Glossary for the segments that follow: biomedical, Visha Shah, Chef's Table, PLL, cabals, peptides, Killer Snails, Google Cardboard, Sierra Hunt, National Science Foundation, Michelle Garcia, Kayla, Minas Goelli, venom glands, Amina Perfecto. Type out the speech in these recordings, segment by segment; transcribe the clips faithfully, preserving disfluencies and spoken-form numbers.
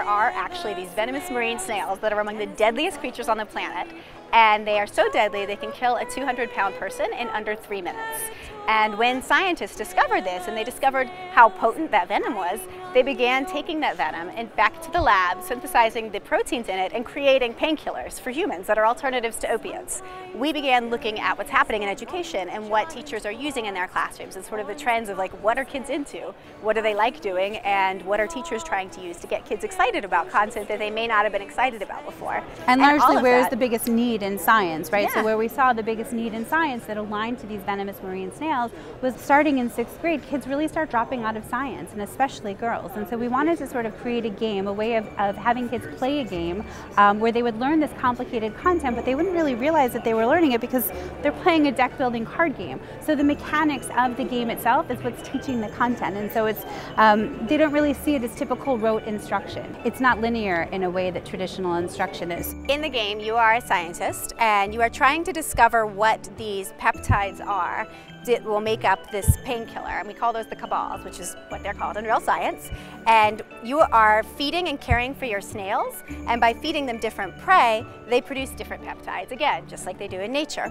there are actually these venomous marine snails that are among the deadliest creatures on the planet. And they are so deadly they can kill a two hundred pound person in under three minutes. And when scientists discovered this, and they discovered how potent that venom was, they began taking that venom and back to the lab, synthesizing the proteins in it and creating painkillers for humans that are alternatives to opiates. We began looking at what's happening in education and what teachers are using in their classrooms and sort of the trends of like, what are kids into? What do they like doing? And what are teachers trying to use to get kids excited about content that they may not have been excited about before? And largely where is the biggest need in science, right? Yeah. So where we saw the biggest need in science that aligned to these venomous marine snails was starting in sixth grade, kids really start dropping out of science, and especially girls. And so we wanted to sort of create a game, a way of, of having kids play a game um, where they would learn this complicated content, but they wouldn't really realize that they were learning it because they're playing a deck building card game. So the mechanics of the game itself is what's teaching the content. And so it's, um, they don't really see it as typical rote instruction. It's not linear in a way that traditional instruction is. In the game, you are a scientist, and you are trying to discover what these peptides are that will make up this painkiller, and we call those the cabals, which is what they're called in real science. And you are feeding and caring for your snails, and by feeding them different prey, they produce different peptides, again, just like they do in nature.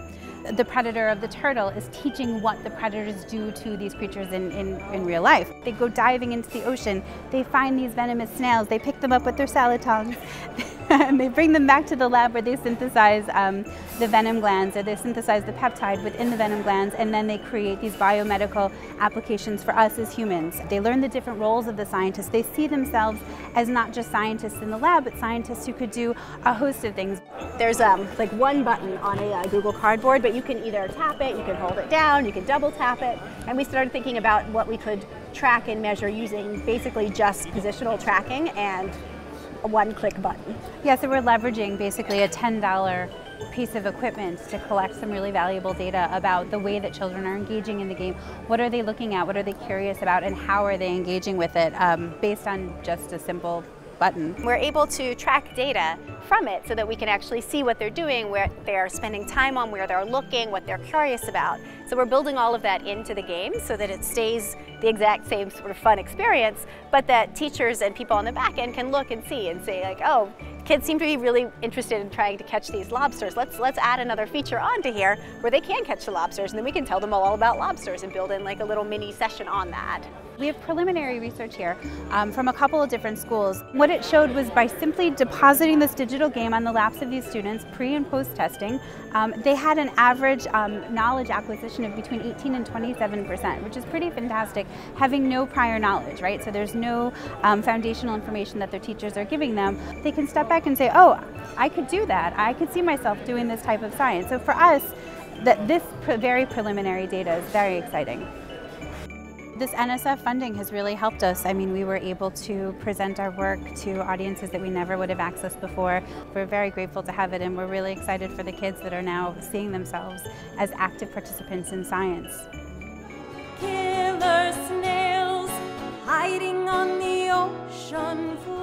The predator of the turtle is teaching what the predators do to these creatures in, in, in real life. They go diving into the ocean, they find these venomous snails, they pick them up with their salad tongs, and they bring them back to the lab where they synthesize um, the venom glands, or they synthesize the peptide within the venom glands, and then they create these biomedical applications for us as humans. They learn the different roles of the scientists. They see themselves as not just scientists in the lab, but scientists who could do a host of things. There's um, like one button on a uh, Google Cardboard, but you can either tap it, you can hold it down, you can double tap it, and we started thinking about what we could track and measure using basically just positional tracking and a one-click button. Yeah, so we're leveraging basically a ten dollar piece of equipment to collect some really valuable data about the way that children are engaging in the game. What are they looking at? What are they curious about? And how are they engaging with it um, based on just a simple button? We're able to track data from it so that we can actually see what they're doing, where they're spending time on, where they're looking, what they're curious about. So we're building all of that into the game so that it stays the exact same sort of fun experience, but that teachers and people on the back end can look and see and say like, oh, kids seem to be really interested in trying to catch these lobsters. Let's let's add another feature onto here where they can catch the lobsters, and then we can tell them all about lobsters and build in like a little mini session on that. We have preliminary research here um, from a couple of different schools. What it showed was by simply depositing this digital game on the laps of these students pre and post testing, um, they had an average um, knowledge acquisition of between eighteen and twenty-seven percent, which is pretty fantastic, having no prior knowledge, right? So there's no um, foundational information that their teachers are giving them. They can step back and say, oh, I could do that. I could see myself doing this type of science. So for us, that this pre very preliminary data is very exciting. This N S F funding has really helped us. I mean, we were able to present our work to audiences that we never would have accessed before. We're very grateful to have it, and we're really excited for the kids that are now seeing themselves as active participants in science. Killer snails hiding on the ocean floor.